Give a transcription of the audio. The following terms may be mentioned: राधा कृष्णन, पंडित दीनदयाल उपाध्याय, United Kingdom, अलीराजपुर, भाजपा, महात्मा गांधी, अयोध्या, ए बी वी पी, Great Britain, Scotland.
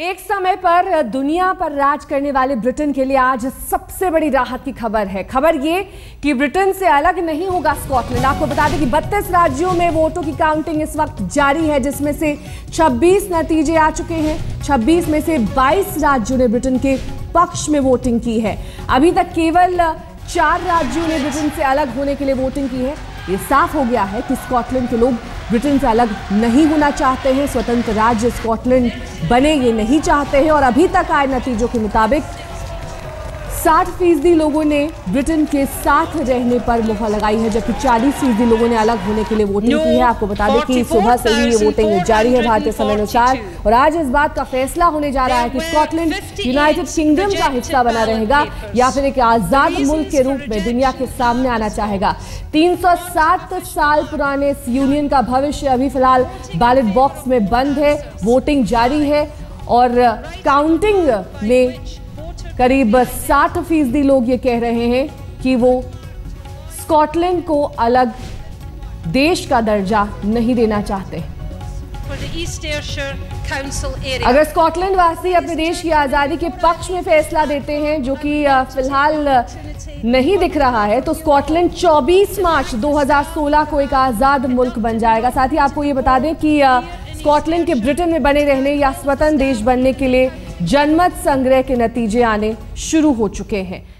एक समय पर दुनिया पर राज करने वाले ब्रिटेन के लिए आज सबसे बड़ी राहत की खबर है। खबर ये कि ब्रिटेन से अलग नहीं होगा स्कॉटलैंड। आपको बता दें कि 32 राज्यों में वोटों की काउंटिंग इस वक्त जारी है, जिसमें से 26 नतीजे आ चुके हैं। 26 में से 22 राज्यों ने ब्रिटेन के पक्ष में वोटिंग की है। अभी तक केवल 4 राज्यों ने ब्रिटेन से अलग होने के लिए वोटिंग की है। ये साफ हो गया है कि स्कॉटलैंड के लोग ब्रिटेन से अलग नहीं होना चाहते हैं, स्वतंत्र राज्य स्कॉटलैंड बने ये नहीं चाहते हैं। और अभी तक आए नतीजों के मुताबिक 60% लोगों ने ब्रिटेन के साथ रहने पर मुहर लगाई है, जबकि 40% लोगों ने अलग होने के लिए वोटिंग की है। आपको बता दें कि सुबह से ही ये वोटिंग जारी है भारतीय समय अनुसार, और आज इस बात का फैसला होने जा रहा है कि स्कॉटलैंड यूनाइटेड किंगडम का हिस्सा बना रहेगा या फिर एक आजाद मुल्क के रूप में दुनिया के सामने आना चाहेगा। 307 साल पुराने इस यूनियन का भविष्य अभी फिलहाल बैलेट बॉक्स में बंद है। वोटिंग जारी है और काउंटिंग में करीब 60% लोग ये कह रहे हैं कि वो स्कॉटलैंड को अलग देश का दर्जा नहीं देना चाहते। अगर स्कॉटलैंड वासी अपने देश की आज़ादी के पक्ष में फैसला देते हैं, जो कि फिलहाल नहीं दिख रहा है, तो स्कॉटलैंड 24 मार्च 2016 को एक आज़ाद मुल्क बन जाएगा। साथ ही आपको ये बता दें कि स्कॉटलैंड के ब्रिटेन में बने रहने या स्वतंत्र देश बनने के लिए जनमत संग्रह के नतीजे आने शुरू हो चुके हैं।